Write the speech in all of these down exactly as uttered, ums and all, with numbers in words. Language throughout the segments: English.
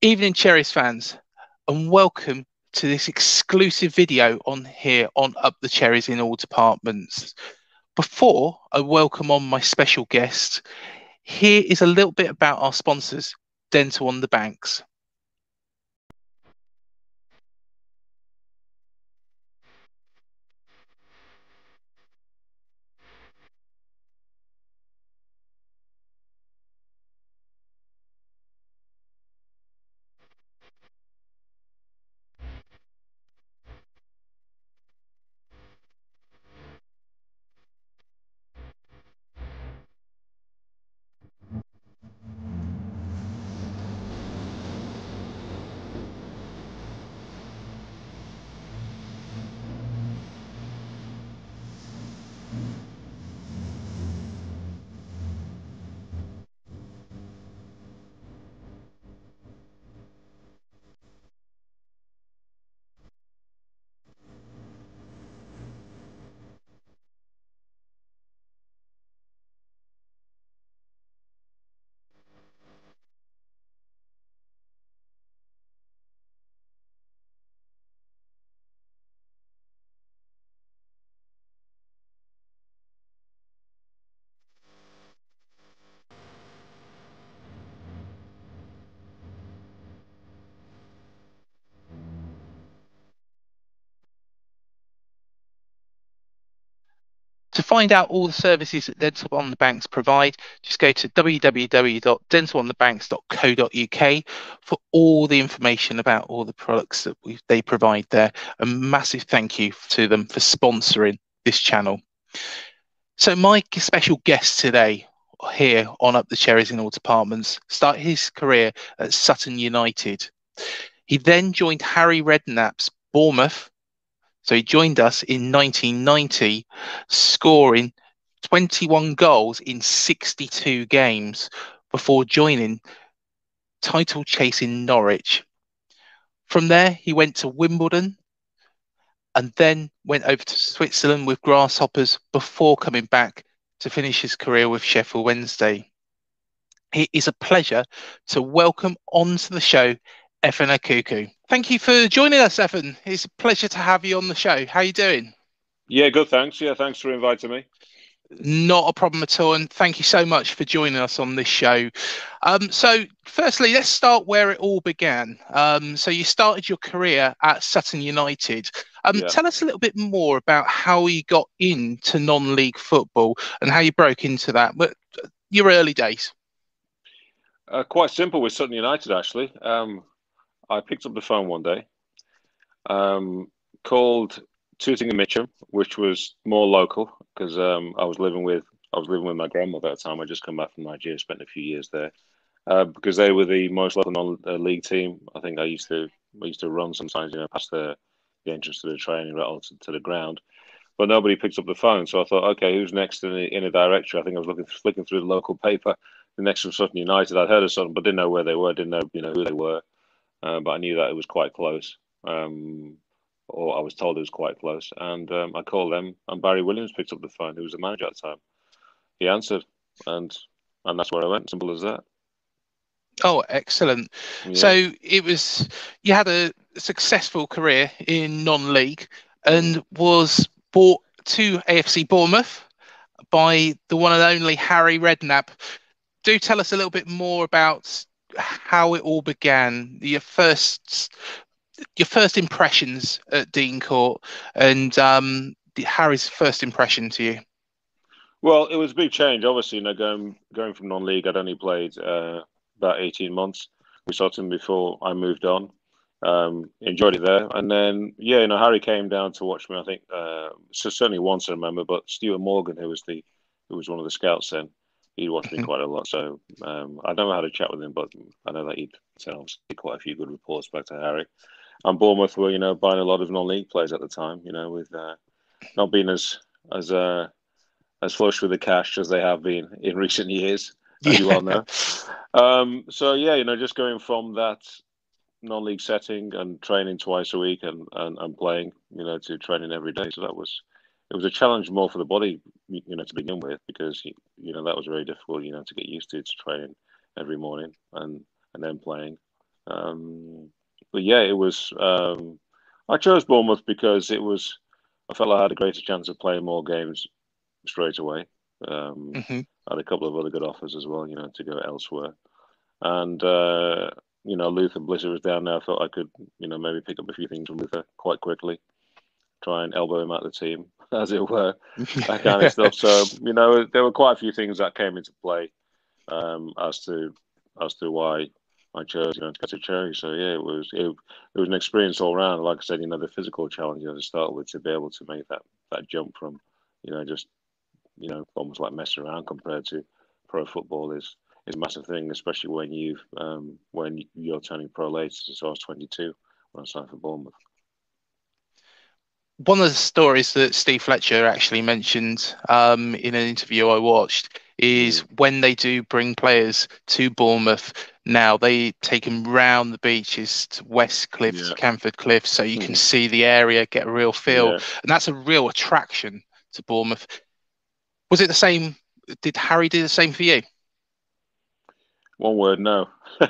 Evening Cherries fans, and welcome to this exclusive video on here on Up the Cherries in all departments. Before I welcome on my special guest, here is a little bit about our sponsors, Dental on the Banks. To find out all the services that Dental on the Banks provide, just go to w w w dot dental on the banks dot co dot u k for all the information about all the products that we, they provide there. A massive thank you to them for sponsoring this channel. So my special guest today here on Up the Cherries in all departments started his career at Sutton United. He then joined Harry Redknapp's Bournemouth. So he joined us in nineteen ninety, scoring twenty-one goals in sixty-two games before joining title chasing Norwich. From there, he went to Wimbledon and then went over to Switzerland with Grasshoppers before coming back to finish his career with Sheffield Wednesday. It is a pleasure to welcome onto the show Efan Ekoku. Thank you for joining us, Efan. It's a pleasure to have you on the show. How are you doing? Yeah, good, thanks. Yeah, thanks for inviting me. Not a problem at all, and thank you so much for joining us on this show. Um, so, firstly, let's start where it all began. Um, so, you started your career at Sutton United. Um, yeah. Tell us a little bit more about how you got into non-league football and how you broke into that, but your early days. Uh, quite simple with Sutton United, actually. Um, I picked up the phone one day, um, called Tooting and Mitcham, which was more local because um, I was living with I was living with my grandmother at the time. I just come back from Nigeria, spent a few years there uh, because they were the most local non-league team. I think I used to I used to run sometimes, you know, past the, the entrance to the training route to, to the ground, but nobody picked up the phone. So I thought, okay, who's next in the inner directory? I think I was looking flicking through the local paper. The next from Sutton United, I'd heard of Sutton, but didn't know where they were, didn't know you know who they were. Uh, but I knew that it was quite close, um, or I was told it was quite close. And um, I called them, and Barry Williams picked up the phone, who was the manager at the time. He answered, and and that's where I went. Simple as that. Oh, excellent! Yeah. So it was you had a successful career in non-league, and was bought to A F C Bournemouth by the one and only Harry Redknapp. Do tell us a little bit more about how it all began, your first your first impressions at Dean Court, and um, Harry's first impression to you. Well, it was a big change, obviously. You know, going going from non-league, I'd only played uh, about eighteen months with Sutton before I moved on. Um, enjoyed it there, and then yeah, you know, Harry came down to watch me. I think uh, so certainly once I remember, but Stuart Morgan, who was the who was one of the scouts then. He'd watched me quite a lot, so um, I never had a chat with him, but I know that he'd sent quite a few good reports back to Harry. And Bournemouth were, you know, buying a lot of non-league players at the time, you know, with uh, not being as as uh, as flush with the cash as they have been in recent years, as yeah. you all know. Um, so yeah, you know, just going from that non-league setting and training twice a week and, and, and playing, you know, to training every day. So that was, it was a challenge more for the body, you know, to begin with, because, you know, that was very difficult, you know, to get used to, to training every morning and, and then playing. Um, but yeah, it was, um, I chose Bournemouth because it was, I felt I had a greater chance of playing more games straight away. Um, mm-hmm. I had a couple of other good offers as well, you know, to go elsewhere. And, uh, you know, Luther Blissett was down there. I thought I could, you know, maybe pick up a few things from Luther quite quickly, try and elbow him out of the team, as it were, that kind of stuff. So, you know, there were quite a few things that came into play um, as to as to why I chose, you know, to go to Cherry. So, yeah, it was it, it was an experience all round. Like I said, you know, the physical challenge, you know, to start with, to be able to make that, that jump from, you know, just, you know, almost like messing around compared to pro football is, is a massive thing, especially when you've um, when you're turning pro later. So I was twenty-two when I signed for Bournemouth. One of the stories that Steve Fletcher actually mentioned um, in an interview I watched is when they do bring players to Bournemouth now, they take them round the beaches to West Cliffs, yeah. Camford Cliffs, so you mm. can see the area, get a real feel. Yeah. And that's a real attraction to Bournemouth. Was it the same? Did Harry do the same for you? One word, no. I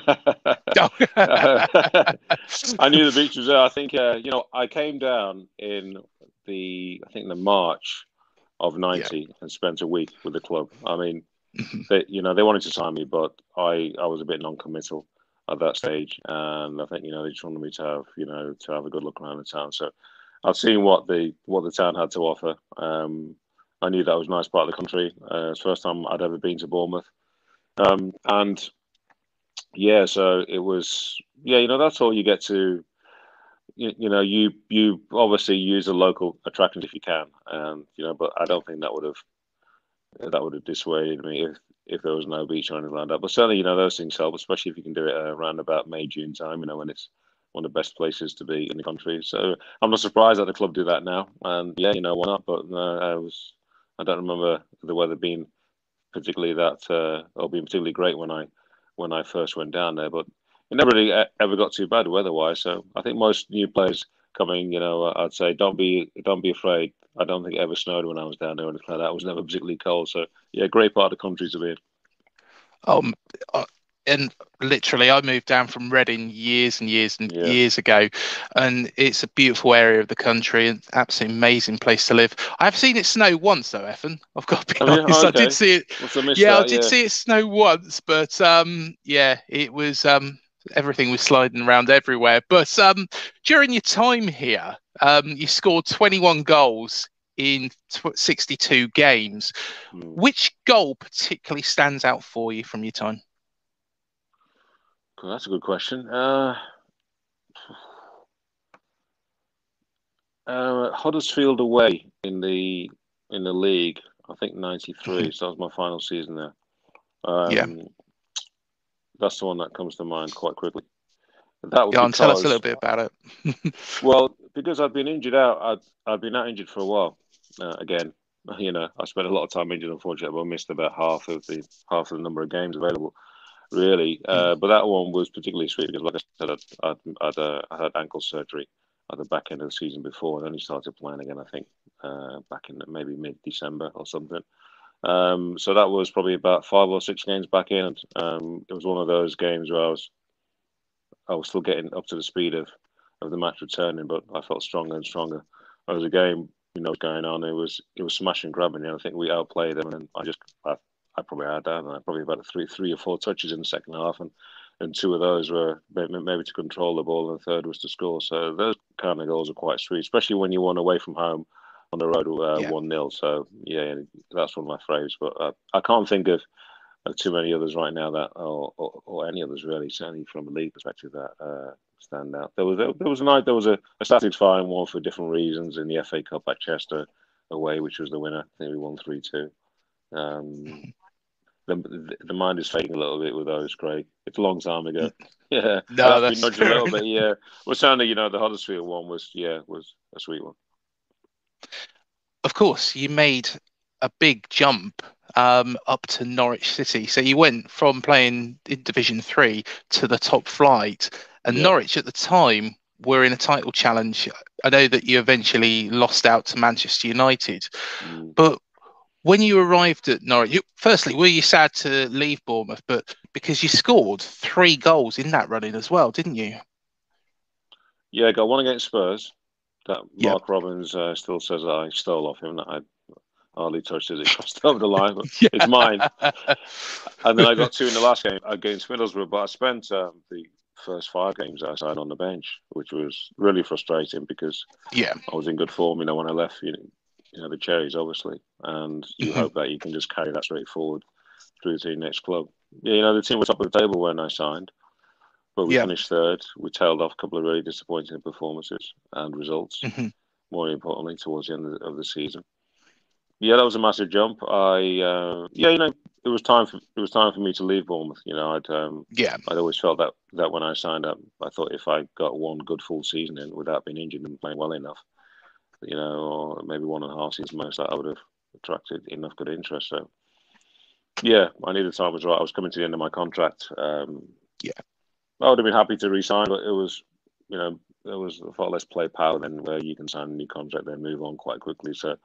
knew the beach was there. I think, uh, you know, I came down in the, I think the March of ninety, yeah. and spent a week with the club. I mean, they, you know, they wanted to sign me, but I, I was a bit non-committal at that stage. And I think, you know, they just wanted me to have, you know, to have a good look around the town. So I've seen what the, what the town had to offer. Um, I knew that was a nice part of the country. Uh, it's the first time I'd ever been to Bournemouth. Um, and... Yeah, so it was, yeah, you know, that's all you get to, you, you know, you you obviously use the local attractions if you can, um, you know, but I don't think that would have, that would have dissuaded me if, if there was no beach or anything like that. But certainly, you know, those things help, especially if you can do it around about May, June time, you know, when it's one of the best places to be in the country. So I'm not surprised that the club do that now. And yeah, you know, why not? But no, I was, I don't remember the weather being particularly that, uh, or being particularly great when I, when I first went down there, but it never really ever got too bad weather-wise. So I think most new players coming, you know, I'd say don't be don't be afraid. I don't think it ever snowed when I was down there or anything like that. It was never particularly cold. So yeah, great part of the country to be in. Um, and literally, I moved down from Reading years and years and yeah. years ago, and it's a beautiful area of the country and absolutely amazing place to live. I've seen it snow once, though, Efan. I've got to be oh, honest. Okay. I did see it. Must have missed yeah, that, I did yeah. see it snow once, but um, yeah, it was um, everything was sliding around everywhere. But um, during your time here, um, you scored twenty-one goals in sixty-two games. Mm. Which goal particularly stands out for you from your time? That's a good question. Uh, uh, Huddersfield away in the in the league, I think ninety-three. So that was my final season there. Um, yeah, that's the one that comes to mind quite quickly. That was yeah, because, tell us a little bit about it. Well, because I've been injured out, I'd I'd been out injured for a while. Uh, again, you know, I spent a lot of time injured. Unfortunately, I missed about half of the half of the number of games available. Really, uh, but that one was particularly sweet because, like I said, I'd, I'd, I'd, uh, I had ankle surgery at the back end of the season before and only started playing again, I think, uh, back in maybe mid-December or something. Um, so that was probably about five or six games back in. And, um, it was one of those games where I was I was still getting up to the speed of, of the match returning, but I felt stronger and stronger. It was a game, you know, going on. It was it was smash and grabbing, and you know, I think we outplayed them, and I just... I, I probably had that, and I probably about three, three or four touches in the second half, and, and two of those were maybe to control the ball, and the third was to score. So those kind of goals are quite sweet, especially when you won away from home on the road uh, yeah. one nil. So yeah, that's one of my favourites. But uh, I can't think of uh, too many others right now that, or, or, or any others really, certainly from a league perspective that uh, stand out. There was there, there was a night there was a, a satisfying one for different reasons in the F A Cup at Chester away, which was the winner. I think we won three two. Um, The, the mind is fading a little bit with those, Craig. It's a long time ago. Yeah, no, that's a little bit. Yeah, well, certainly, you know, the Huddersfield one was, yeah, was a sweet one. Of course, you made a big jump um, up to Norwich City. So you went from playing in Division Three to the top flight. And yeah. Norwich at the time were in a title challenge. I know that you eventually lost out to Manchester United, mm. but when you arrived at Norwich, you, firstly, were you sad to leave Bournemouth? But because you scored three goals in that run-in as well, didn't you? Yeah, I got one against Spurs. That yep. Mark Robbins uh, still says that I stole off him. That I hardly touched as it crossed over the line, but yeah. it's mine. And then I got two in the last game against Middlesbrough, but I spent um, the first five games outside on the bench, which was really frustrating because yeah. I was in good form. You know, when I left, you know, you know the Cherries, obviously, and you hope that you can just carry that straight forward through to the next club. Yeah, you know, the team was top of the table when I signed. But we yeah. finished third. We tailed off a couple of really disappointing performances and results, mm-hmm. more importantly, towards the end of the season. Yeah, that was a massive jump. I uh, yeah, you know, it was time for it was time for me to leave Bournemouth. You know, I'd um, yeah, I'd always felt that that when I signed up, I thought if I got one good full season in without being injured and playing well enough, you know, or maybe one and a half seasons most, that I would have attracted enough good interest. So yeah, I knew the time was right. I was coming to the end of my contract. Um, yeah. I would have been happy to resign, but it was, you know, it was far less play power than where you can sign a new contract then move on quite quickly. So,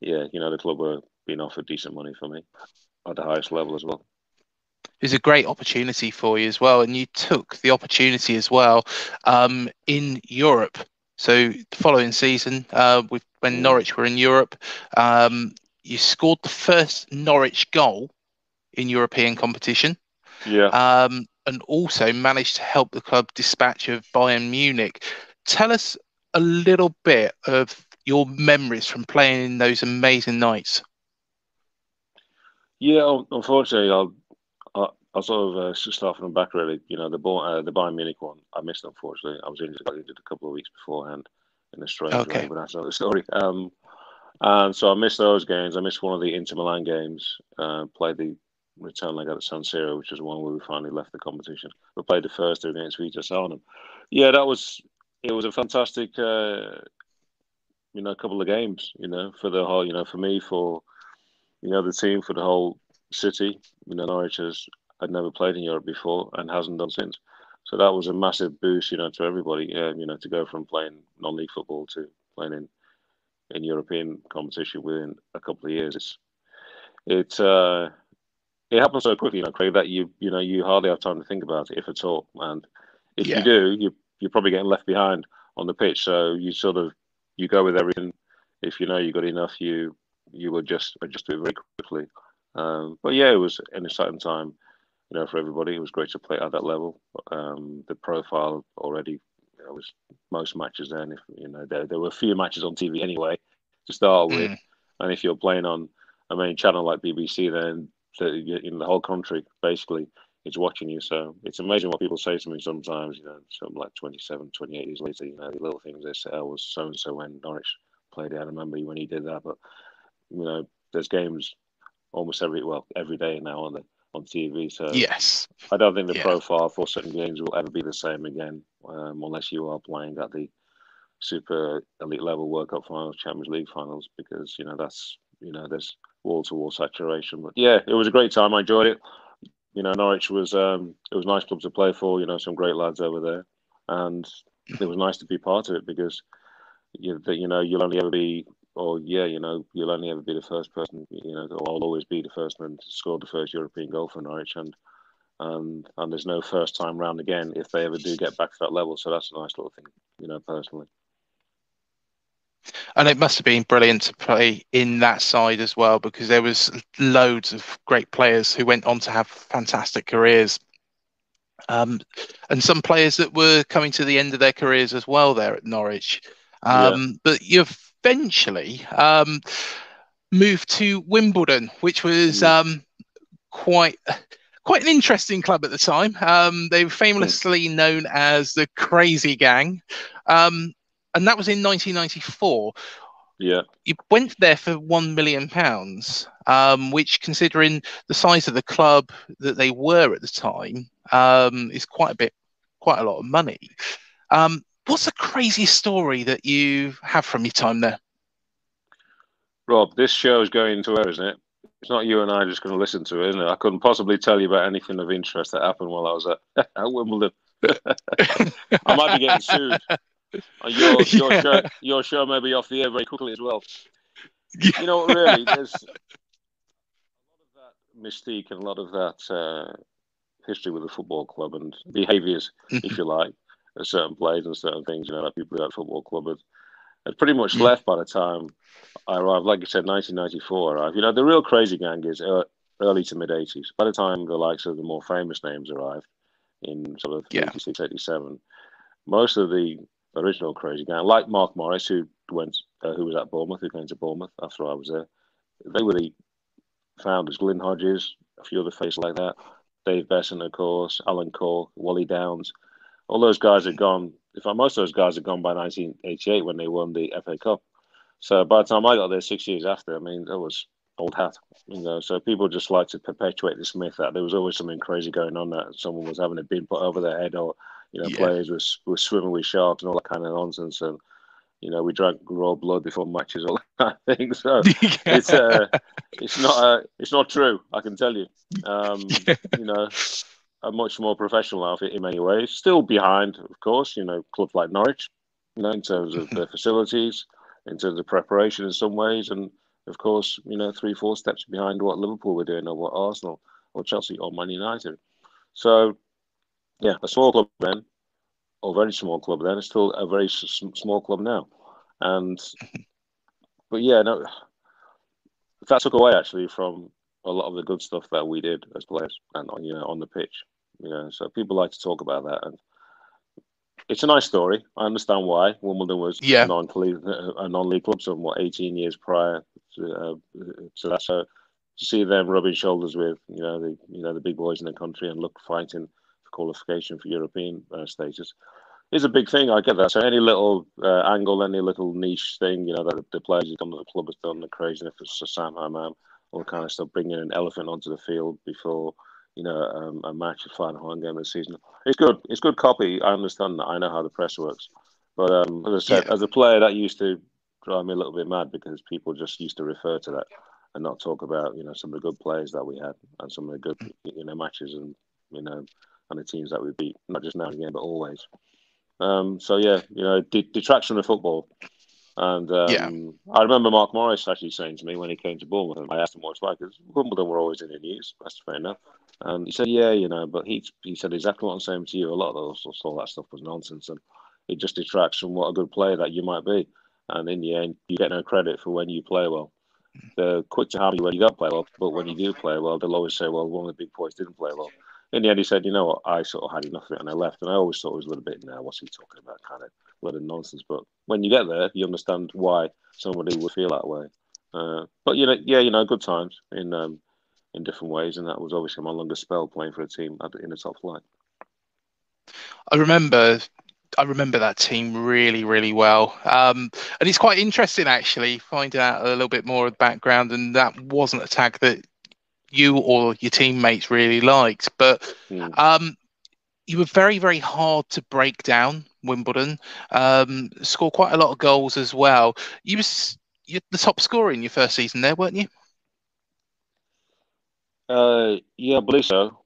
yeah, you know, the club were being offered decent money for me at the highest level as well. It was a great opportunity for you as well, and you took the opportunity as well um, in Europe. So the following season, uh, with, when Norwich were in Europe, um, you scored the first Norwich goal in European competition. Yeah. Um, and also managed to help the club dispatch of Bayern Munich. Tell us a little bit of your memories from playing in those amazing nights. Yeah, unfortunately, I'll I'll, I'll sort of uh, start from the back, really. You know, the uh, the Bayern Munich one, I missed, unfortunately. I was injured, I injured a couple of weeks beforehand in a strange okay. way, but that's another story. Um, and so I missed those games. I missed one of the Inter Milan games, uh, played the return leg out at San Siro, which was one where we finally left the competition. We played the first two against Vitesse Arnhem. Yeah, that was it was a fantastic, uh, you know, couple of games. You know, for the whole, you know, for me, for you know the team, for the whole city. You know, Norwich has had never played in Europe before and hasn't done since. So that was a massive boost, you know, to everybody. Uh, you know, to go from playing non-league football to playing in in European competition within a couple of years. It's it's. Uh, It happens so quickly, you know, Craig, that you you know you hardly have time to think about it, if at all. And if yeah. you do, you you're probably getting left behind on the pitch. So you sort of you go with everything. If you know you've got enough, you you will just adjust to it very quickly. Um, but yeah, it was an exciting time, you know, for everybody. It was great to play at that level. Um, the profile already, you know, was most matches then. If you know, there there were a few matches on T V anyway to start with, mm. and if you're playing on a main channel like B B C, then in the whole country, basically, is watching you. So it's amazing what people say to me sometimes, you know, something like twenty-seven, twenty-eight years later, you know, the little things they say, oh, was so-and-so when Norwich played it. I remember when he did that. But, you know, there's games almost every, well, every day now on the on T V. So yes. I don't think the yeah. profile for certain games will ever be the same again, um, unless you are playing at the super elite level, World Cup finals, Champions League finals, because, you know, that's, you know, there's wall-to-wall saturation. But yeah, it was a great time. I enjoyed it. You know, Norwich was um, it was a nice club to play for. You know, some great lads over there, and it was nice to be part of it because you, you know you'll only ever be, or yeah, you know you'll only ever be the first person. You know, or I'll always be the first man to score the first European goal for Norwich, and and and there's no first time round again if they ever do get back to that level. So that's a nice little thing, you know, personally. And it must have been brilliant to play in that side as well, because there was loads of great players who went on to have fantastic careers, um, and some players that were coming to the end of their careers as well there at Norwich. Um, yeah. But you eventually um, moved to Wimbledon, which was um, quite... Quite an interesting club at the time. Um, they were famously known as the Crazy Gang. Um, and that was in nineteen ninety-four. Yeah. You went there for one million pounds, um, which, considering the size of the club that they were at the time, um, is quite a bit, quite a lot of money. Um, what's the craziest story that you have from your time there? Rob, this show is going to air, isn't it? It's not you and I just going to listen to it, isn't it? I couldn't possibly tell you about anything of interest that happened while I was at, at Wimbledon. I might be getting sued. Your, your, yeah. show, your show may be off the air very quickly as well. Yeah. You know, really, there's a lot of that mystique and a lot of that uh, history with the football club and behaviours, if you like, of certain players and certain things, you know, that people at that football club had, had pretty much yeah. left by the time I arrived. Like you said, nineteen ninety-four arrived. You know, the real crazy gang is early to mid-eighties. By the time the likes of the more famous names arrived in sort of yeah. eighty-six, eighty-seven, most of the original crazy gang, like Mark Morris, who went, uh, who was at Bournemouth, who came to Bournemouth after I was there. They were the founders. Glyn Hodges, a few other faces like that. Dave Besson, of course, Alan Cork, Wally Downs. All those guys had gone. In fact, most of those guys had gone by nineteen eighty-eight when they won the F A Cup. So by the time I got there, six years after, I mean, that was old hat. You know, so people just like to perpetuate this myth that there was always something crazy going on, that someone was having a bin put over their head, or you know, yeah. players were were swimming with sharks and all that kind of nonsense, and you know, we drank raw blood before matches, all that kind of thing. So yeah. it's uh, it's not uh, it's not true, I can tell you. Um, yeah. You know, a much more professional outfit in many ways. Still behind, of course, you know, clubs like Norwich, you know, in terms of their facilities, in terms of preparation in some ways, and of course, you know, three, four steps behind what Liverpool were doing, or what Arsenal, or Chelsea, or Man United. So. Yeah, a small club then, or very small club then. It's still a very s- small club now, and but yeah, no, that took away actually from a lot of the good stuff that we did as players and on, you know, on the pitch. You know, so people like to talk about that, and it's a nice story. I understand why Wimbledon was yeah. non-league, a non-league club, somewhat eighteen years prior to, uh, to that. So to see them rubbing shoulders with you know the you know the big boys in the country and look fighting. Qualification for European uh, status is a big thing. I get that. So any little uh, angle, any little niche thing, you know, that the players have done, that the club has done, the craziness for Sam Hammam, all kind of stuff, bringing an elephant onto the field before, you know, um, a match, a final game of the season. It's good. It's good copy. I understand that. I know how the press works. But um, as I said, yeah. as a player, that used to drive me a little bit mad because people just used to refer to that and not talk about, you know, some of the good players that we had and some of the good, you know, matches and, you know, and the teams that we beat, not just now and again, but always. Um, so, yeah, you know, det- detraction of football. And um, yeah. I remember Mark Morris actually saying to me when he came to Bournemouth, and I asked him what it's like, because Wimbledon were always in the news, that's fair enough. And he said, yeah, you know, but he he said exactly what I'm saying to you. A lot of those, all that stuff was nonsense, and it just detracts from what a good player that you might be. And in the end, you get no credit for when you play well. They're quick to harm you when you don't play well, but when you do play well, they'll always say, well, one of the big boys didn't play well. In the end, he said, you know what, I sort of had enough of it, and I left. And I always thought it was a little bit, now, what's he talking about, kind of a lot of nonsense. But when you get there, you understand why somebody would feel that way. Uh, but, you know, yeah, you know, good times in um, in different ways, and that was obviously my longest spell playing for a team in the top flight. I remember I remember that team really, really well. Um, and it's quite interesting, actually, finding out a little bit more of the background, and that wasn't a tag that you or your teammates really liked, but um, you were very, very hard to break down. Wimbledon um, scored quite a lot of goals as well. You was you're the top scorer in your first season there, weren't you? Uh, yeah, I believe so.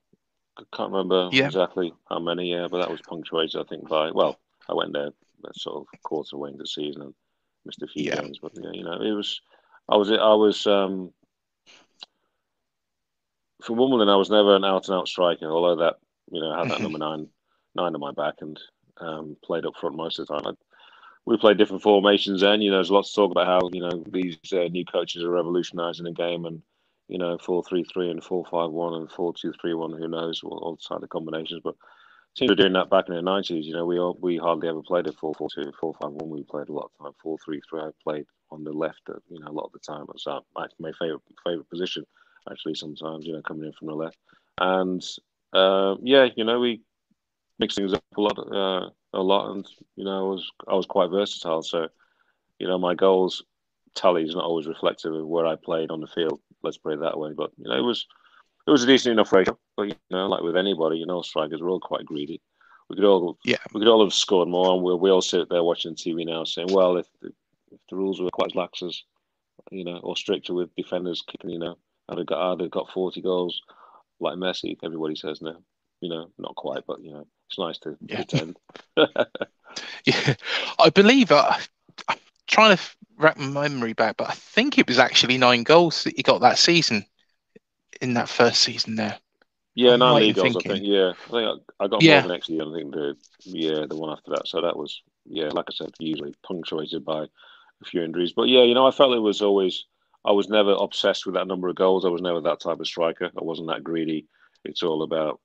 I can't remember yeah. exactly how many, yeah, but that was punctuated, I think, by well, I went there sort of quarter way into the season and missed a few yeah. games, but yeah, you know, it was. I was. I was. Um, For Wimbledon, I was never an out-and-out striker, although that, you know, I had that number nine, nine on my back and um, played up front most of the time. I, we played different formations then. You know, there's lots to talk about how, you know, these uh, new coaches are revolutionising the game and, you know, four three three and four five one and four two three one, who knows, all the type of combinations. But teams were doing that back in the nineties. You know, we all, we hardly ever played a four four two, four five one. We played a lot of time. four three three, I played on the left, at, you know, a lot of the time. That's my, my favourite favourite position. Actually, sometimes, you know, coming in from the left. And, uh, yeah, you know, we mix things up a lot, uh, a lot. And, you know, I was, I was quite versatile. So, you know, my goals tally is not always reflective of where I played on the field. Let's put it that way. But, you know, it was it was a decent enough ratio. But, you know, like with anybody, you know, strikers, we're all quite greedy. We could all yeah. we could all have scored more. And we, we all sit there watching T V now saying, well, if the, if the rules were quite as lax as, you know, or stricter with defenders kicking, you know, I'd have got, I'd have got forty goals like Messi, everybody says now. you know, not quite, but you know, it's nice to yeah. pretend. yeah, I believe uh, I'm trying to wrap my memory back, but I think it was actually nine goals that he got that season, in that first season there. Yeah, nine league goals, I think. Yeah, I think I, I got yeah. more than actually. I think the yeah the one after that. So that was yeah, like I said, usually punctuated by a few injuries. But yeah, you know, I felt it was always. I was never obsessed with that number of goals. I was never that type of striker. I wasn't that greedy. It's all about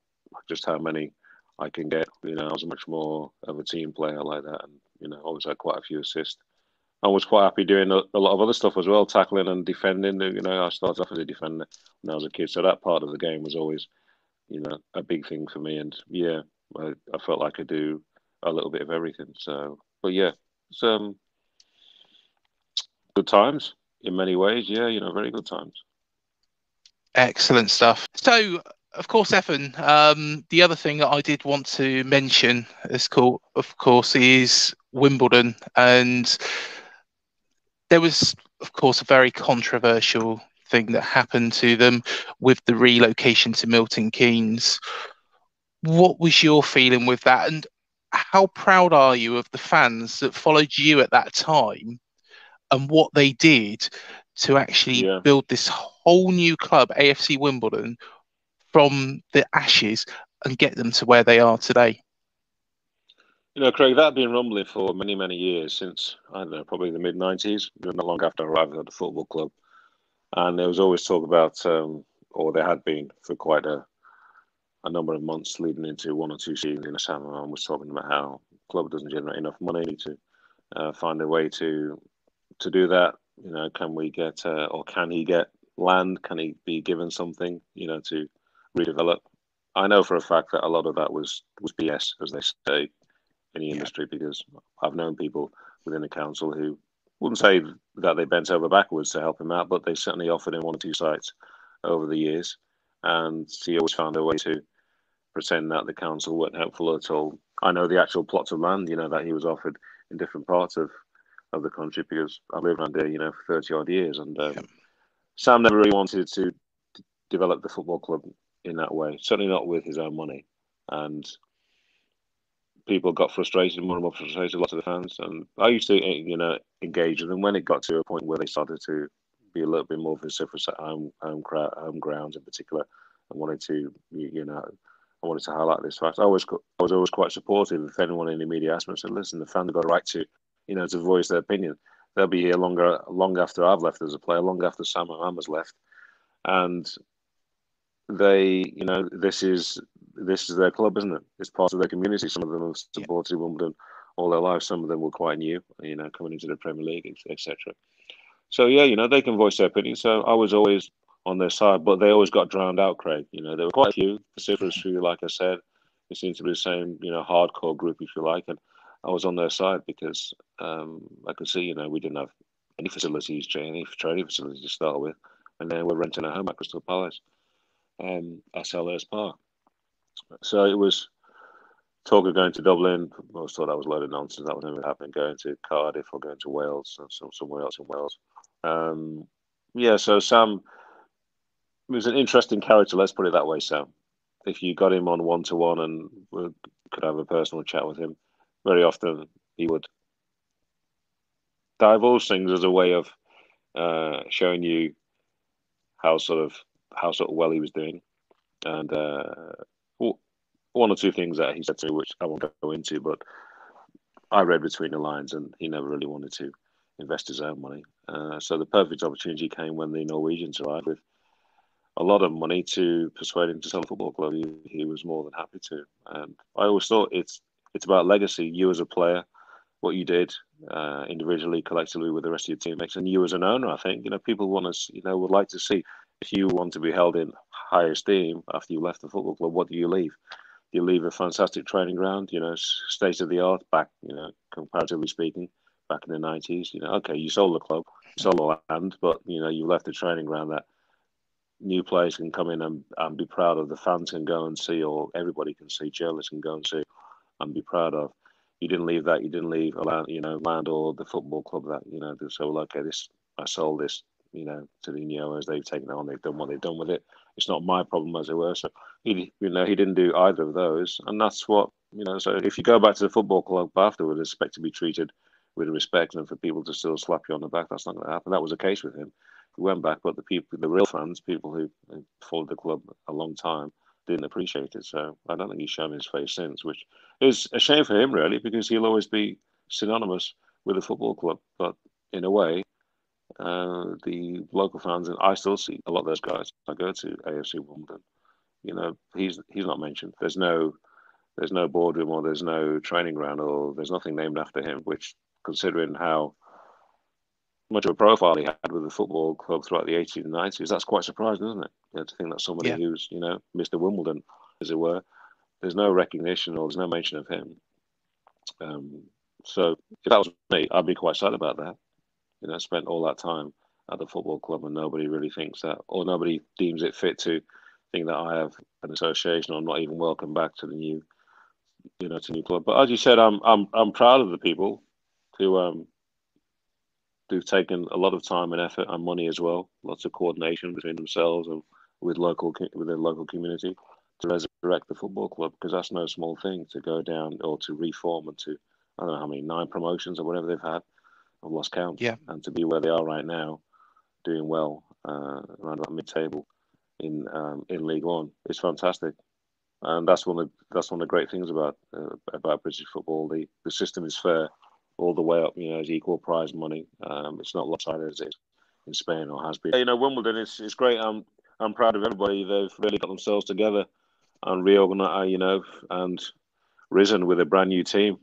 just how many I can get. You know, I was much more of a team player like that, and you know, always had quite a few assists. I was quite happy doing a, a lot of other stuff as well, tackling and defending. You know, I started off as a defender when I was a kid, so that part of the game was always, you know, a big thing for me. And yeah, I, I felt like I could do a little bit of everything. So, but yeah, it's um, good times. In many ways, yeah, you know, very good times. Excellent stuff. So, of course, Efan, um, the other thing that I did want to mention, is called, of course, is Wimbledon. And there was, of course, a very controversial thing that happened to them with the relocation to Milton Keynes. What was your feeling with that? And how proud are you of the fans that followed you at that time? And what they did to actually yeah. build this whole new club, A F C Wimbledon, from the ashes and get them to where they are today. You know, Craig, that had been rumbling for many, many years since, I don't know, probably the mid nineties, not long after I arrived at the football club. And there was always talk about, um, or there had been for quite a, a number of months leading into one or two seasons in the summer, and was talking about how the club doesn't generate enough money to uh, find a way to... to do that, you know, can we get uh, or can he get land? Can he be given something, you know, to redevelop? I know for a fact that a lot of that was was B S, as they say in the yeah. industry, because I've known people within the council who wouldn't say that they bent over backwards to help him out, but they certainly offered him one or two sites over the years, and he always found a way to pretend that the council weren't helpful at all. I know the actual plots of land, you know, that he was offered in different parts of of the country, because I lived around there, you know, for thirty odd years, and um, yeah. Sam never really wanted to d- develop the football club in that way, certainly not with his own money. And people got frustrated, more and more frustrated, lots of the fans. And I used to, you know, engage with them when it got to a point where they started to be a little bit more vociferous at home, home, crowd, home grounds in particular, and wanted to, you know, I wanted to highlight this fact. I was, I was always quite supportive. If anyone in the media asked me, I said, listen, the fans got a right to, you know, to voice their opinion. They'll be here longer, long after I've left as a player, long after Sam Hammer's left, and they, you know, this is this is their club, isn't it? It's part of their community. Some of them have supported yeah. Wimbledon all their lives. Some of them were quite new, you know, coming into the Premier League, et cetera. So yeah, you know, they can voice their opinion. So I was always on their side, but they always got drowned out, Craig. You know, there were quite a few vociferous who, like I said, it seemed to be the same, you know, hardcore group, if you like, and I was on their side because um, I could see, you know, we didn't have any facilities, any training facilities to start with, and then we're renting a home at Crystal Palace um, at Selhurst Park. So it was talk of going to Dublin. I always thought that was a load of nonsense. That was never happening. Going to Cardiff or going to Wales or somewhere else in Wales. Um, yeah, so Sam was an interesting character. Let's put it that way, Sam. If you got him on one to one and we could have a personal chat with him, very often he would divulge things as a way of uh, showing you how sort of how sort of well he was doing, and uh, one or two things that he said to me, which I won't go into, but I read between the lines, and he never really wanted to invest his own money. Uh, so the perfect opportunity came when the Norwegians arrived with a lot of money to persuade him to sell the football club. He, he was more than happy to, and I always thought it's. It's about legacy. You as a player, what you did uh, individually, collectively with the rest of your teammates, and you as an owner. I think you know people want to, you know, would like to see if you want to be held in high esteem after you left the football club. What do you leave? You leave a fantastic training ground, you know, state of the art back, you know, comparatively speaking, back in the nineties. You know, okay, you sold the club, you sold the land, but you know, you left the training ground that new players can come in and, and be proud of. The fans can go and see, or everybody can see. Journalists can go and see. And be proud of. You didn't leave that. You didn't leave a land, you know, land or the football club that you know. So okay, this I sold this, you know, to the Neo as they've taken it on. They've done what they've done with it. it's not my problem, as it were. So he, you know, he didn't do either of those, and that's what, you know. So if you go back to the football club afterwards, expect to be treated with respect, and for people to still slap you on the back, that's not going to happen. That was the case with him. He went back, but the people, the real fans, people who followed the club a long time, didn't appreciate it. So I don't think he's shown his face since, which is a shame for him, really, because he'll always be synonymous with a football club. But in a way, uh, the local fans, and I still see a lot of those guys. I go to A F C Wimbledon. You know, he's he's not mentioned. There's no there's no boardroom, or there's no training ground, or there's nothing named after him. Which, considering how much of a profile he had with the football club throughout the eighties and nineties, that's quite surprising, isn't it? You know, to think that somebody yeah. who's, you know, Mister Wimbledon, as it were, there's no recognition or there's no mention of him. Um, so if that was me, I'd be quite sad about that. You know, I spent all that time at the football club and nobody really thinks that, or nobody deems it fit to think that I have an association, or I'm not even welcome back to the new, you know, to the new club. But as you said, I'm I'm I'm proud of the people who um. who've taken a lot of time and effort and money as well, lots of coordination between themselves and with local with their local community to resurrect the football club, because that's no small thing to go down or to reform and to, I don't know how many, nine promotions or whatever they've had. I've lost count. Yeah. And to be where they are right now, doing well, uh, around about mid-table in um, in League One, it's fantastic. And that's one of the, that's one of the great things about uh, about British football. The the system is fair all the way up, you know, is equal prize money. Um, it's not lopsided as it is in Spain or has been. You know, Wimbledon, it's it's great. I'm I'm proud of everybody. They've really got themselves together and reorganised, you know, and risen with a brand new team.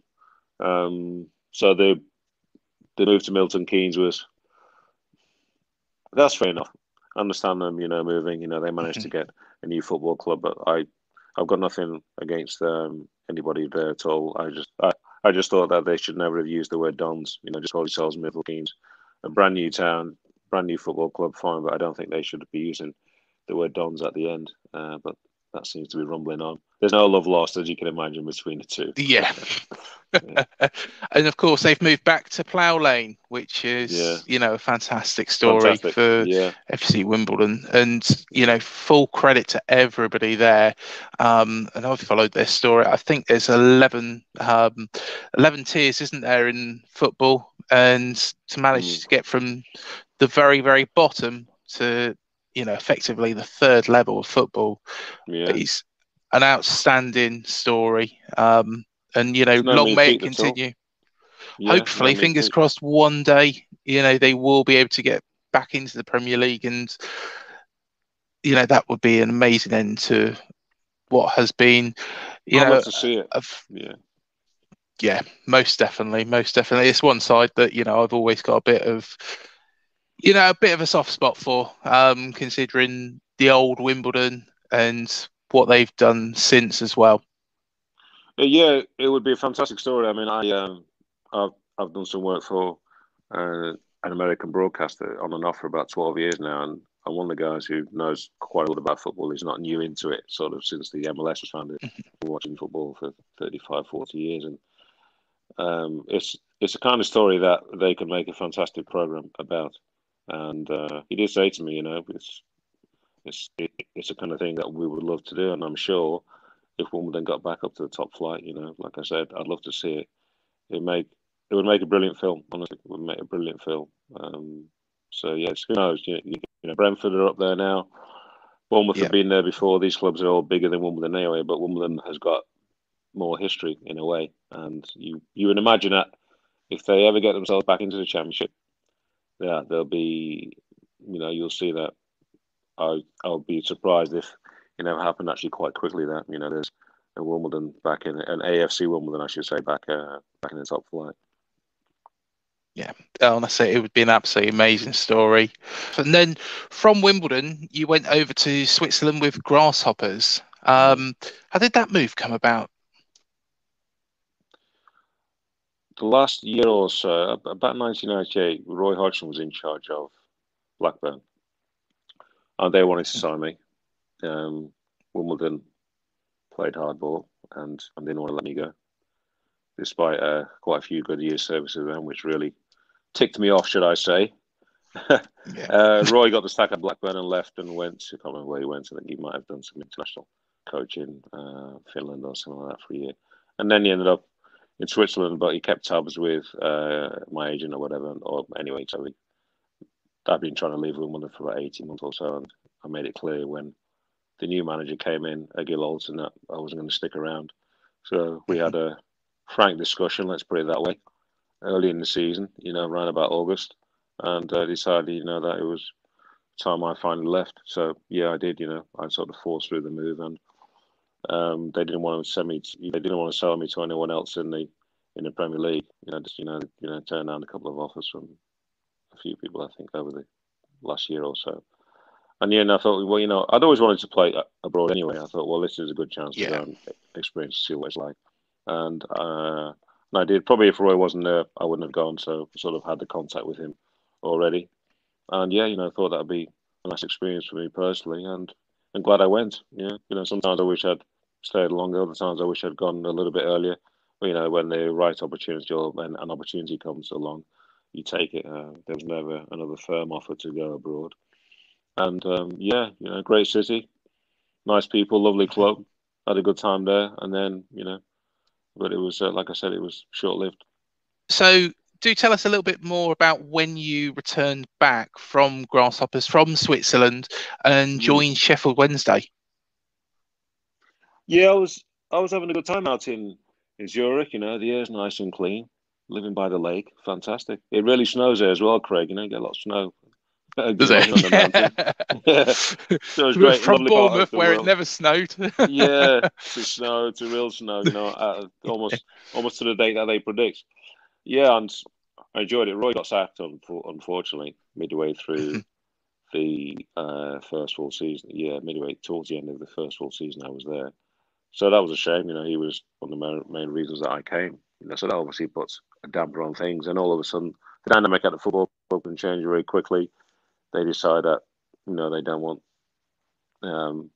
Um, so the the move to Milton Keynes was, that's fair enough. I understand them, you know, moving. You know, they managed mm-hmm. to get a new football club, but I I've got nothing against um, anybody there at all. I just I. I just thought that they should never have used the word Dons. You know, just call yourselves Milton Keynes, a brand new town, brand new football club, fine. But I don't think they should be using the word Dons at the end. Uh, but that seems to be rumbling on. There's no love lost, as you can imagine, between the two. Yeah. yeah. And of course, they've moved back to Plough Lane, which is, yeah. you know, a fantastic story fantastic. for yeah. F C Wimbledon. And, you know, full credit to everybody there. Um, and I've followed their story. I think there's eleven, um, eleven tiers, isn't there, in football? And to manage mm. to get from the very, very bottom to, you know, effectively the third level of football, yeah. it's an outstanding story, um, and you know, no long may it continue. Yeah, Hopefully, no fingers crossed, one day, you know, they will be able to get back into the Premier League, and you know, that would be an amazing end to what has been. You I'd know, love to see it. A, yeah, yeah, most definitely, most definitely. It's one side that, you know, I've always got a bit of, you know, a bit of a soft spot for, um, considering the old Wimbledon and what they've done since as well. Yeah, it would be a fantastic story. I mean, I um, I've I've done some work for uh, an American broadcaster on and off for about twelve years now, and I'm one of the guys who knows quite a lot about football. He's not new into it, sort of, since the M L S was founded. Mm-hmm. Watching football for thirty-five, forty years, and um, it's it's the kind of story that they can make a fantastic program about. And uh, he did say to me, you know, it's it's it, it's the kind of thing that we would love to do. And I'm sure if Wimbledon got back up to the top flight, you know, like I said, I'd love to see it. It make it would make a brilliant film. Honestly, it would make a brilliant film. Um, so yes, who knows? You, you know, Brentford are up there now. Bournemouth yeah. have been there before. These clubs are all bigger than Wimbledon anyway, but Wimbledon has got more history in a way. And you you would imagine that if they ever get themselves back into the Championship, yeah, there'll be, you know, you'll see that. I, I'll be surprised if, you know, it happened actually quite quickly that, you know, there's a Wimbledon back in, an A F C Wimbledon, I should say, back uh, back in the top flight. Yeah, honestly, it would be an absolutely amazing story. And then from Wimbledon, you went over to Switzerland with Grasshoppers. Um, how did that move come about? The last year or so, about nineteen ninety-eight, Roy Hodgson was in charge of Blackburn, and they wanted to sign me. Um, Wimbledon played hardball and, and didn't want to let me go, despite uh, quite a few good years' service with them, which really ticked me off, should I say. yeah. uh, Roy got the sack at Blackburn and left and went to, I can't remember where he went. I think he might have done some international coaching, uh, Finland or something like that for a year. And then he ended up in Switzerland, but he kept tabs with uh, my agent or whatever. Or anyway, so we, I've been trying to leave Wimbledon for about eighteen months or so. And I made it clear when the new manager came in, Egil Olsen, that I wasn't going to stick around. So we had a frank discussion, let's put it that way, early in the season, you know, around about August. And I uh, decided, you know, that it was time I finally left. So, yeah, I did, you know, I sort of forced through the move. And um, they didn't want to send me, to, they didn't want to sell me to anyone else in the in the Premier League. You know, just, you know, you know, turned down a couple of offers from a few people, I think, over the last year or so. And yeah, and I thought, well, you know, I'd always wanted to play abroad anyway. I thought, well, this is a good chance to yeah. go and experience, see what it's like. And, uh, and I did. Probably if Roy wasn't there, I wouldn't have gone. So I sort of had the contact with him already. And yeah, you know, I thought that would be a nice experience for me personally. And I'm glad I went. Yeah, you know, sometimes I wish I'd stayed longer. Other times I wish I'd gone a little bit earlier. But, you know, when the right opportunity or when an opportunity comes along, you take it. Uh, there was never another firm offer to go abroad. And, um, yeah, you know, great city, nice people, lovely club, had a good time there. And then, you know, but it was, uh, like I said, it was short-lived. So do tell us a little bit more about when you returned back from Grasshoppers, from Switzerland, and joined Sheffield Wednesday. Yeah, I was I was having a good time out in, in Zurich, you know, the air's nice and clean, living by the lake, fantastic. It really snows there as well, Craig, you know, you get a lot of snow. Does it? Yeah. So it was great. From Bournemouth, where world. It never snowed. Yeah, to snow, to real snow, you know, uh, almost almost to the date that they predict. Yeah, and I enjoyed it. Roy got sacked, unfortunately, midway through the uh, first full season. Yeah, midway towards the end of the first full season, I was there. So that was a shame. You know, he was one of the main reasons that I came. You know, so that obviously puts a damper on things. And all of a sudden, the dynamic at the football club can change very quickly. They decide that, you know, they don't want um,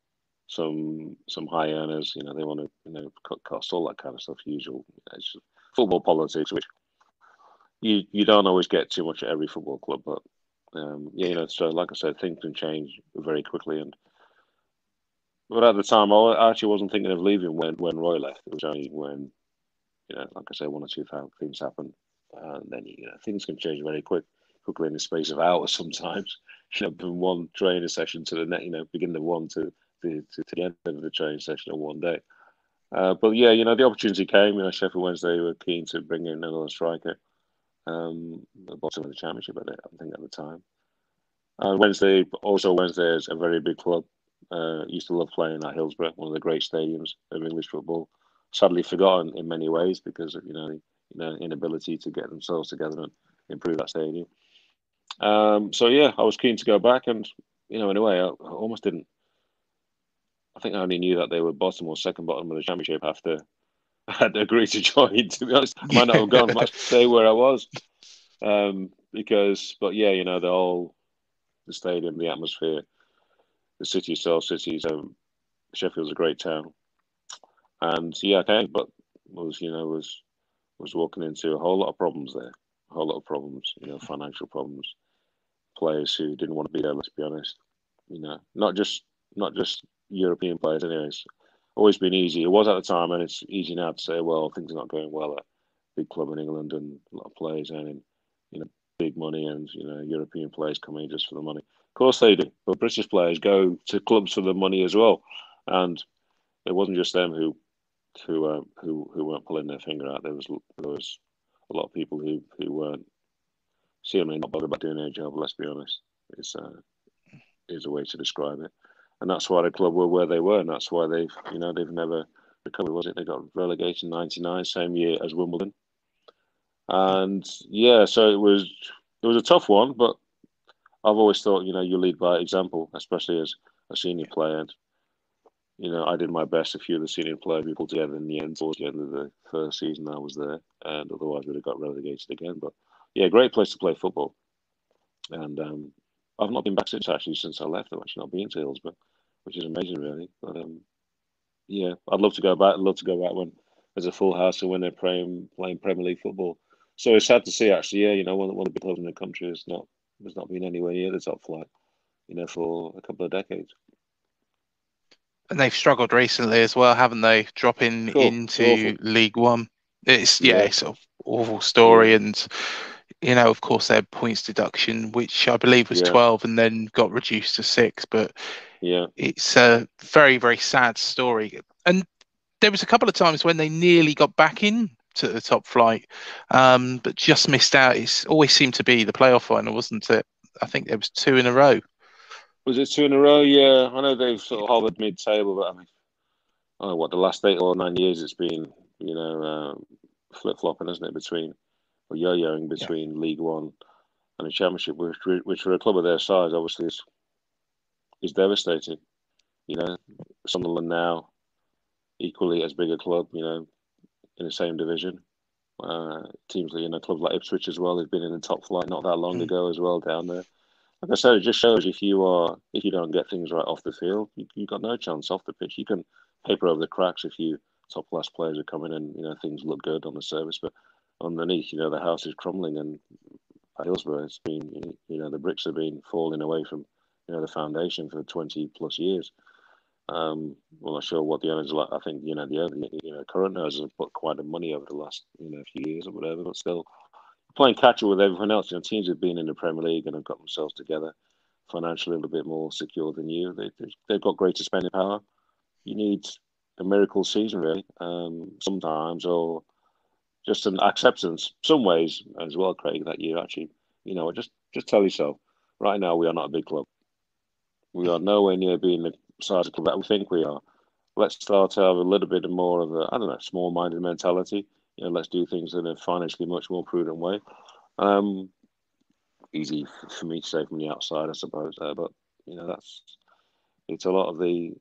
some some high earners. You know, they want to, you know, cut costs, all that kind of stuff. Usual it's football politics, which you you don't always get too much at every football club. But um, yeah, you know, so like I said, things can change very quickly. And but at the time, I actually wasn't thinking of leaving when, when Roy left. It was only when, you know, like I said, one or two things happened, and then you know things can change very quick. Quickly in the space of hours sometimes, you know, from one training session to the next, you know, begin the one to the, to the end of the training session in one day. Uh, but yeah, you know, the opportunity came, you know, Sheffield Wednesday were keen to bring in another striker, um, the bottom of the championship, at it, I think at the time. And Wednesday, also Wednesday is a very big club. Uh, used to love playing at Hillsborough, one of the great stadiums of English football. Sadly forgotten in many ways because of, you know, the, you know, inability to get themselves together and improve that stadium. Um, so, yeah, I was keen to go back and, you know, in a way, I, I almost didn't. I think I only knew that they were bottom or second bottom of the championship after I had agreed to join, to be honest. I might not have gone much to stay where I was. Um, because, but, yeah, you know, the whole, the stadium, the atmosphere, the city itself, cities, um, Sheffield's a great town. And, yeah, I came, but was, you know, was was walking into a whole lot of problems there. A whole lot of problems, you know, financial problems, players who didn't want to be there. Let's be honest, you know, not just not just European players. Anyways, always been easy. It was at the time, and it's easy now to say, well, things are not going well at big club in England, and a lot of players earning, you know, big money, and you know, European players coming in just for the money. Of course they do, but British players go to clubs for the money as well, and it wasn't just them who who uh, who who weren't pulling their finger out. There was there was. A lot of people who, who weren't seemingly not bothered about doing their job, let's be honest, is uh, is a way to describe it. And that's why the club were where they were, and that's why they've, you know, they've never recovered, was it? They got relegated in ninety-nine, same year as Wimbledon. And, yeah, so it was it was a tough one, but I've always thought, you know, you lead by example, especially as a senior player. And, you know, I did my best. A few of the senior players we pulled together in the end, towards the end of the first season I was there, and otherwise we'd have got relegated again. But yeah, great place to play football. And um, I've not been back since actually since I left. I've actually not been to Hillsborough, which is amazing really. But um, yeah, I'd love to go back. I'd love to go back when there's a full house and when they're playing playing Premier League football. So it's sad to see actually. Yeah, you know, one, one of the big clubs in the country is not has not been anywhere near the top flight, you know, for a couple of decades. And they've struggled recently as well, haven't they? Dropping sure. into awful. League One. It's, yeah, yeah. it's an awful story. And, you know, of course, their points deduction, which I believe was yeah. twelve and then got reduced to six. But yeah, it's a very, very sad story. And there was a couple of times when they nearly got back in to the top flight, um, but just missed out. It's always seemed to be the playoff final, wasn't it? I think there was two in a row. Was it two in a row? Yeah, I know they've sort of hovered mid-table, but I mean, I don't know what the last eight or nine years it's been, you know, uh, flip-flopping, isn't it, between or yo-yoing between yeah. League One and the Championship, which, which for a club of their size, obviously, is is devastating. You know, Sunderland now equally as big a club, you know, in the same division. Uh, teams, you know, clubs like Ipswich as well, they've been in the top flight not that long mm. ago as well down there. Like I said, it just shows if you are if you don't get things right off the field, you, you've got no chance off the pitch. You can paper over the cracks if you top class players are coming and, you know, things look good on the surface, but underneath, you know, the house is crumbling. And at Hillsborough, it's been, you know, the bricks have been falling away from, you know, the foundation for twenty plus years. Um, I'm not sure what the owners are like. I think, you know, the other, you know, current owners have put quite a money over the last, you know, few years or whatever, but still playing catch-up with everyone else. You know, teams have been in the Premier League and have got themselves together financially a little bit more secure than you. They, they've got greater spending power. You need a miracle season, really, um, sometimes, or just an acceptance, some ways as well, Craig, that you actually, you know, just, just tell yourself, right now we are not a big club. We are nowhere near being the size of club that we think we are. Let's start to have a little bit more of a, I don't know, small-minded mentality. You know, let's do things in a financially much more prudent way. Um, easy for me to say from the outside, I suppose. Uh, but, you know, that's it's a lot of the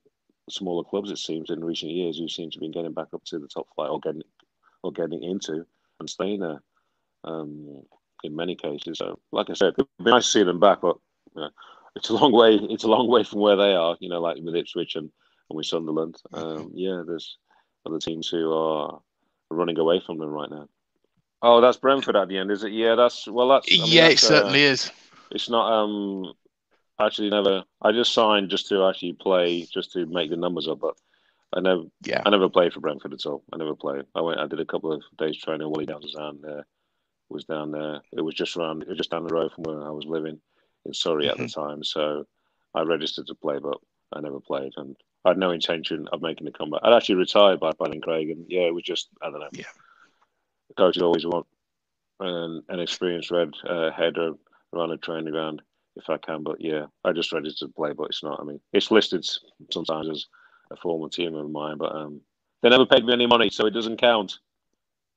smaller clubs, it seems, in recent years who seem to be getting back up to the top flight or getting, or getting into and staying there um, in many cases. So, like I said, it would be nice to see them back, but you know, it's a long way It's a long way from where they are, you know, like with Ipswich and, and with Sunderland. Um, yeah, there's other teams who are running away from them right now. Oh, that's Brentford at the end, is it? Yeah, that's well, that's I mean, yeah, that's, it certainly uh, is. It's not um actually never. I just signed just to actually play, just to make the numbers up. But I never, yeah, I never played for Brentford at all. I never played. I went. I did a couple of days training. Wally Downs and uh, was down there. It was just around. It was just down the road from where I was living in Surrey mm-hmm. at the time. So I registered to play, but I never played. And I had no intention of making a comeback. I'd actually retired by Alan Craig, and yeah, it was just, I don't know. Yeah. The coach would always want an, an experienced red uh, head around a training ground if I can. But yeah, I just registered to play, but it's not. I mean, it's listed sometimes as a former team of mine, but um, they never paid me any money, so it doesn't count.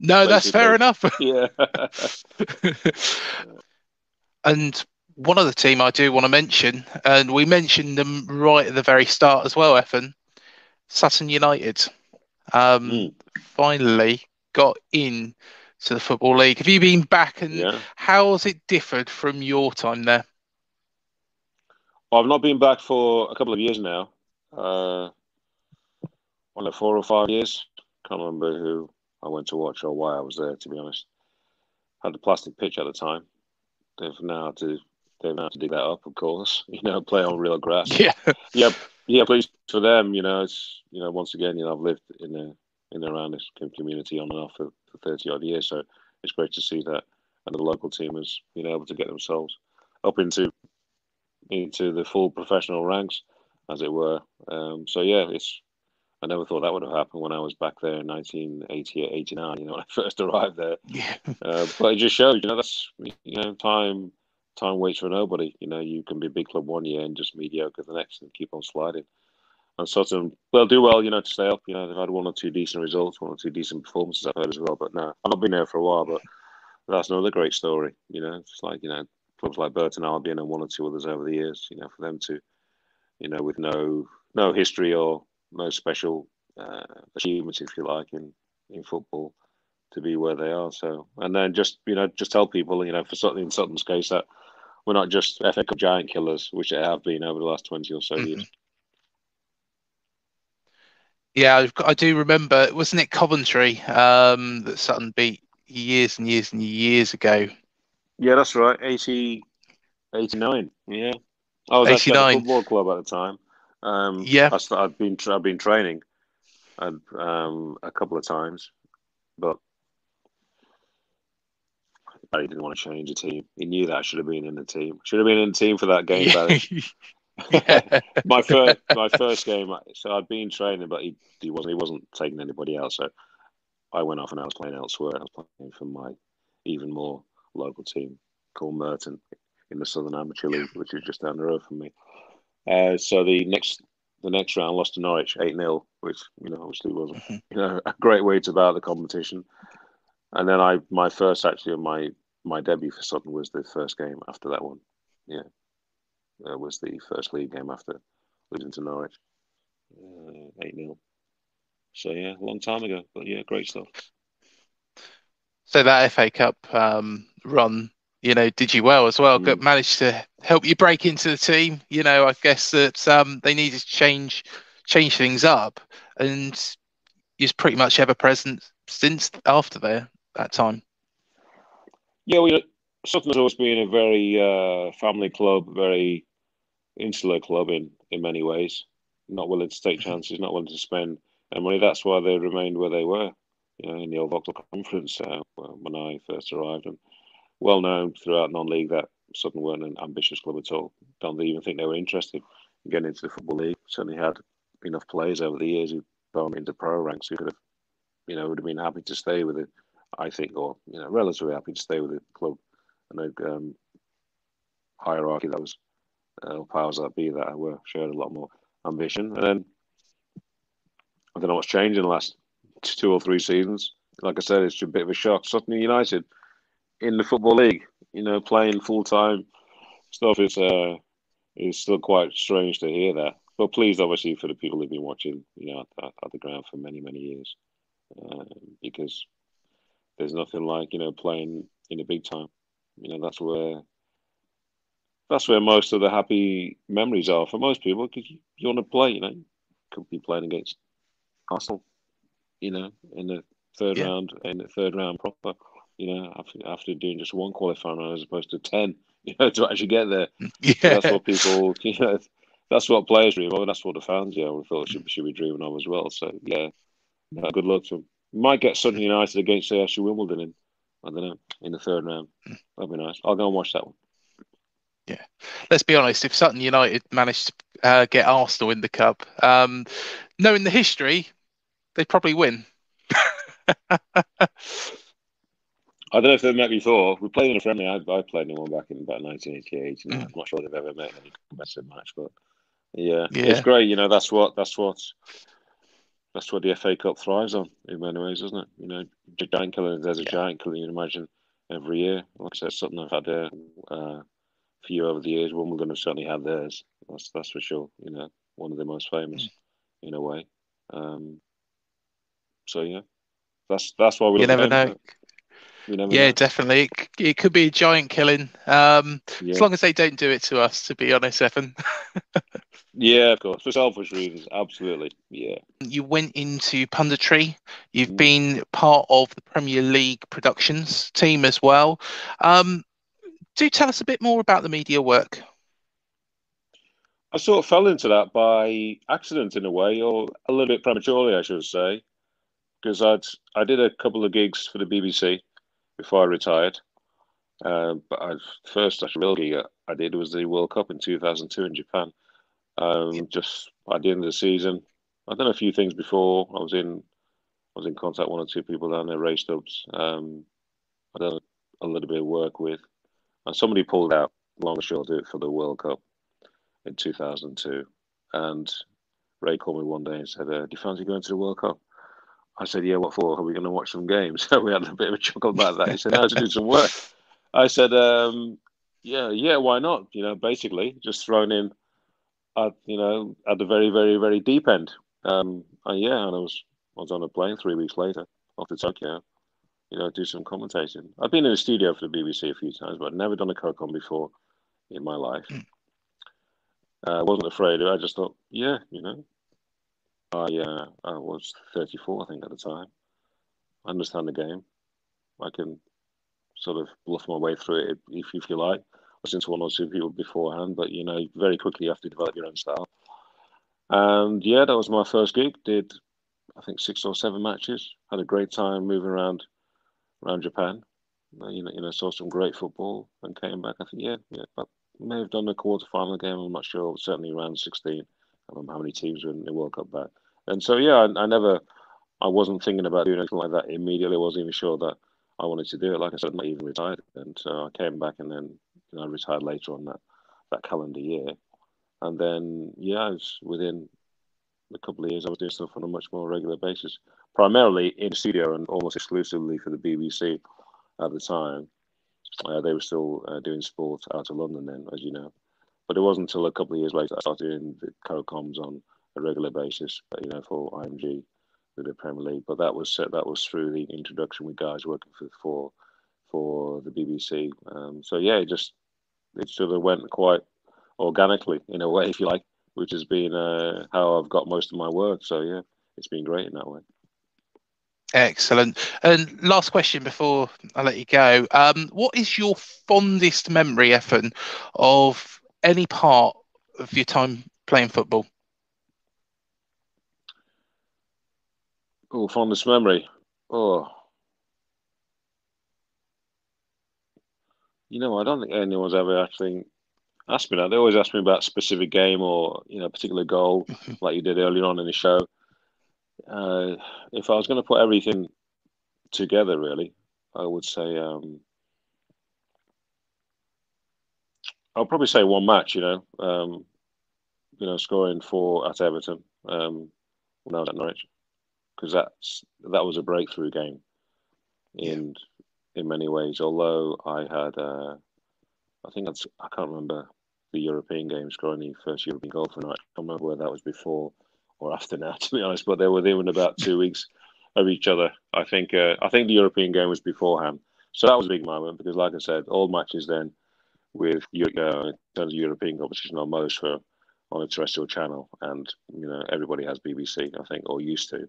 No, basically. That's fair enough. Yeah. And one other team I do want to mention, and we mentioned them right at the very start as well, Efan, Sutton United. Um, mm. Finally got in to the Football League. Have you been back, and yeah. how has it differed from your time there? Well, I've not been back for a couple of years now. Uh, well, four or five years. Can't remember who I went to watch or why I was there, to be honest. Had the plastic pitch at the time. They've now to... They've had to dig that up, of course. You know, play on real grass. Yeah, yeah, yeah. Please for them, you know, it's you know, once again, you know, I've lived in a in and around this community on and off for, for thirty odd years, so it's great to see that and the local team is you know able to get themselves up into into the full professional ranks, as it were. Um, so yeah, it's I never thought that would have happened when I was back there in nineteen eighty-eight, eighty-nine. You know, when I first arrived there. Yeah, uh, but it just shows, you know, that's you know time. Time waits for nobody. You know, you can be a big club one year and just mediocre the next and keep on sliding. And Sutton, they'll do well, you know, to stay up. You know, they've had one or two decent results, one or two decent performances, I've heard as well. But no, I've not been there for a while, but that's another great story. You know, it's like, you know, clubs like Burton Albion and one or two others over the years, you know, for them to, you know, with no no history or no special uh, achievements, if you like, in, in football, to be where they are. So, and then just, you know, just tell people, you know, for Sutton, in Sutton's case, that we're not just F A Cup giant killers, which they have been over the last twenty or so mm-hmm. years. Yeah, I do remember, wasn't it Coventry um, that Sutton beat years and years and years ago? Yeah, that's right. eighty, eighty-nine, yeah. I was actually at a football club at the time. Um, yeah. I started, I'd been, I'd been training I'd, um, a couple of times, but Barry didn't want to change the team. He knew that I should have been in the team. Should have been in the team for that game, Barry. my first, my first game. So I'd been training, but he, he wasn't. He wasn't taking anybody else. So I went off and I was playing elsewhere. I was playing for my even more local team called Merton in the Southern Amateur League, which is just down the road from me. Uh, so the next, the next round, lost to Norwich eight nil, which you know obviously wasn't mm-hmm. you know a great way to bow the competition. And then I, my first actually my my debut for Sutton was the first game after that one. Yeah. Uh, was the first league game after losing to Norwich, eight nil. Uh, so yeah, a long time ago, but yeah, great stuff. So that F A Cup um, run, you know, did you well as well? Mm. Managed to help you break into the team. You know, I guess that um, they needed to change change things up, and you're pretty much ever present since after there that time. Yeah, we. Well, Sutton's always been a very uh, family club, very insular club in, in many ways. Not willing to take chances, not willing to spend their money. That's why they remained where they were, you know, in the old Vauxhall Conference uh, when I first arrived. And well known throughout non-league that Sutton weren't an ambitious club at all. Don't even think they were interested in getting into the Football League. Certainly had enough players over the years who've gone into pro ranks who could have, you know, would have been happy to stay with it, I think, or, you know, relatively happy to stay with the club. And a um, hierarchy that was uh, powers that be that were shared a lot more ambition. And then I don't know what's changed in the last two or three seasons. Like I said, it's a bit of a shock. Sutton United in the Football League, you know, playing full time stuff is uh, is still quite strange to hear that. But pleased, obviously, for the people who've been watching, you know, at, at the ground for many many years, uh, because there's nothing like you know playing in the big time. You know, that's where that's where most of the happy memories are for most people, because you, you want to play, you know. You could be playing against Arsenal, you know, in the third yeah. round, in the third round proper, you know, after, after doing just one qualifying round as opposed to ten, you know, to actually get there. Yeah. So that's what people, you know, that's what players dream of, and that's what the fans, yeah, we thought should, should be dreaming of as well. So, yeah, uh, good luck to them. Might get Sutton United against A F C Wimbledon in. I don't know, in the third round. That'd be nice. I'll go and watch that one. Yeah. Let's be honest, if Sutton United managed to uh, get Arsenal in the cup, um, knowing the history, they'd probably win. I don't know if they've met before. We played in a friendly. I, I played in one back in about nineteen eighty-eight. Mm. I'm not sure they've ever met in any competitive match, but yeah. yeah. It's great. You know, that's what, that's what, That's what the F A Cup thrives on in many ways, isn't it? You know, giant killer, there's a yeah. giant killer you can imagine every year. Like I said, something I've had a uh, few over the years. Wimbledon have certainly had theirs. That's that's for sure. You know, one of the most famous mm. in a way. Um, so, yeah, that's that's why we You never know. You never yeah, know. Definitely. It, it could be a giant killing. Um, yeah. As long as they don't do it to us, to be honest, Efan. Yeah, of course. For selfish reasons, absolutely. Yeah. You went into punditry. You've been part of the Premier League Productions team as well. Um, do tell us a bit more about the media work. I sort of fell into that by accident in a way, or a little bit prematurely, I should say, because I'd I did a couple of gigs for the B B C before I retired. Uh, but I, first, actually, real gig I did was the World Cup in two thousand two in Japan. Um, just at the end of the season, I'd done a few things before. I was in, I was in contact with one or two people down there, Ray Stubbs. Um, I done a little bit of work with, and somebody pulled out long and short of it for the World Cup in two thousand two. And Ray called me one day and said, uh, "Do you fancy going to the World Cup?" I said, "Yeah, what for? Are we going to watch some games?" We had a bit of a chuckle about that. He said, "No, to do some work." I said, um, "Yeah, yeah, why not?" You know, basically just thrown in. At, you know, at the very, very, very deep end. Um, and yeah, and I was I was on a plane three weeks later off to Tokyo, you know, do some commentating. I've been in the studio for the B B C a few times, but I'd never done a co-com before in my life. I mm. uh, wasn't afraid of it. I just thought, yeah, you know, I, uh, I was thirty-four, I think, at the time. I understand the game. I can sort of bluff my way through it if, if you like. into one or two people beforehand, but, you know, very quickly you have to develop your own style. And, yeah, that was my first gig. Did, I think, six or seven matches. Had a great time moving around around Japan. You know, you know saw some great football and came back. I think, yeah, yeah. I may have done a quarter-final game. I'm not sure. Certainly around sixteen. I don't know how many teams were in the World Cup back. And so, yeah, I, I never... I wasn't thinking about doing anything like that immediately. I wasn't even sure that I wanted to do it. Like I said, I'm not even retired. And so I came back and then, you know, I retired later on that, that calendar year. And then, yeah, I was, within a couple of years, I was doing stuff on a much more regular basis, primarily in studio and almost exclusively for the B B C at the time. Uh, they were still uh, doing sport out of London then, as you know. But it wasn't until a couple of years later I started doing the co-coms on a regular basis, but, you know, for I M G. The Premier League, but that was uh, that was through the introduction with guys working for for, for the B B C. Um, so yeah, it just it sort of went quite organically in a way, if you like, which has been uh, how I've got most of my work. So yeah, it's been great in that way. Excellent. And last question before I let you go: um, what is your fondest memory, Efan, of any part of your time playing football? Oh, fondest memory. Oh. You know, I don't think anyone's ever actually asked me that. They always ask me about a specific game or, you know, a particular goal, like you did earlier on in the show. Uh, if I was going to put everything together, really, I would say... Um, I'll probably say one match, you know. Um, you know, scoring four at Everton um, when I was at Norwich. Because that's that was a breakthrough game, in yeah. in many ways. Although I had, uh, I think that's I can't remember the European game scoring the first European goal for Norwich. I can't remember whether that was before or after now, to be honest. But they were within about two weeks of each other. I think uh, I think the European game was beforehand, so that was a big moment because, like I said, all matches then with uh, in terms of European competition are most for on a terrestrial channel, and you know everybody has B B C, I think, or used to.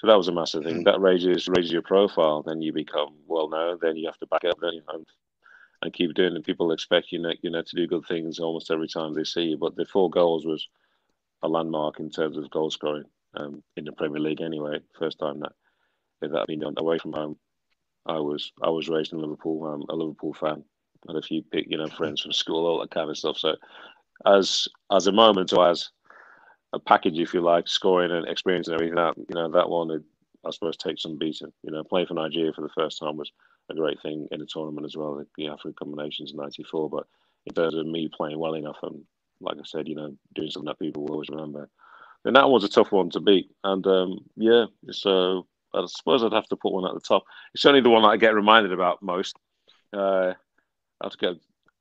So that was a massive thing. That raises raises your profile. Then you become well known. Then you have to back up then you know, and keep doing it. People expect you know, you know to do good things almost every time they see you. But the four goals was a landmark in terms of goal scoring um, in the Premier League anyway. First time that if that had been done away from home. I was I was raised in Liverpool. I'm a Liverpool fan. Had a few you know friends from school, all that kind of stuff. So as as a moment or as a package, if you like, scoring and experience and everything. That you know, that one, it, I suppose, takes some beating. You know, playing for Nigeria for the first time was a great thing in the tournament as well. The African combinations in ninety-four, but in terms of me playing well enough and, like I said, you know, doing something that people will always remember. Then that one's a tough one to beat. And um, yeah, so I suppose I'd have to put one at the top. It's only the one that I get reminded about most. Uh, I have to get,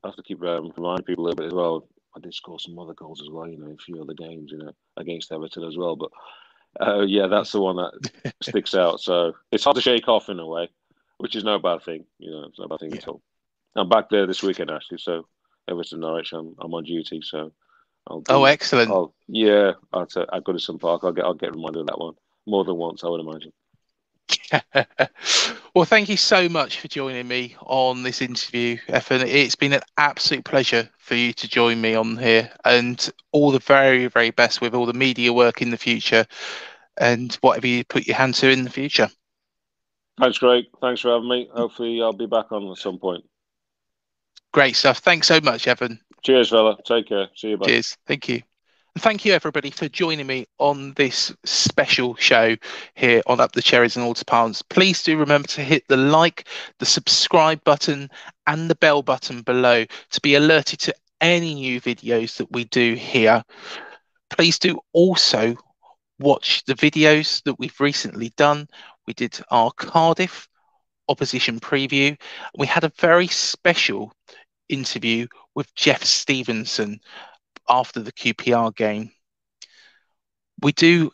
I have to keep um, reminding people a little bit as well. I did score some other goals as well, you know, a few other games, you know, against Everton as well. But, uh, yeah, that's the one that sticks out. So it's hard to shake off in a way, which is no bad thing, you know, it's no bad thing yeah. at all. I'm back there this weekend, actually. So Everton, Norwich, I'm, I'm on duty. So I'll do, Oh, excellent. I'll, yeah, I'll t- at Goodison Park. I'll get, I'll get reminded of that one more than once, I would imagine. Well, thank you so much for joining me on this interview, Efan. It's been an absolute pleasure for you to join me on here, and all the very, very best with all the media work in the future and whatever you put your hand to in the future. Thanks, Greg. Thanks for having me. Hopefully I'll be back on at some point. Great stuff. Thanks so much, Efan. Cheers, fella. Take care. See you, bye. Cheers. Thank you. Thank you, everybody, for joining me on this special show here on Up the Cherries and All Departments. Please do remember to hit the like, the subscribe button and the bell button below to be alerted to any new videos that we do here. Please do also watch the videos that we've recently done. We did our Cardiff opposition preview. We had a very special interview with Jeff Stevenson after the Q P R game. We do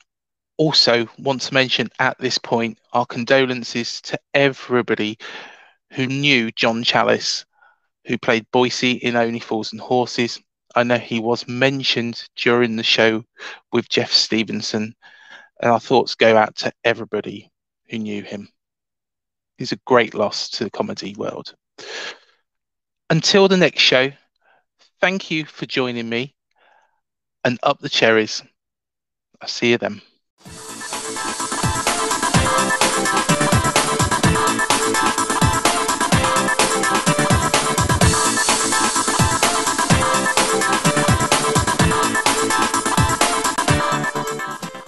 also want to mention at this point our condolences to everybody who knew John Challis, who played Boise in Only Fools and Horses. I know he was mentioned during the show with Jeff Stevenson, and our thoughts go out to everybody who knew him. He's a great loss to the comedy world. Until the next show, Thank you for joining me, and up the cherries. I'll see you then.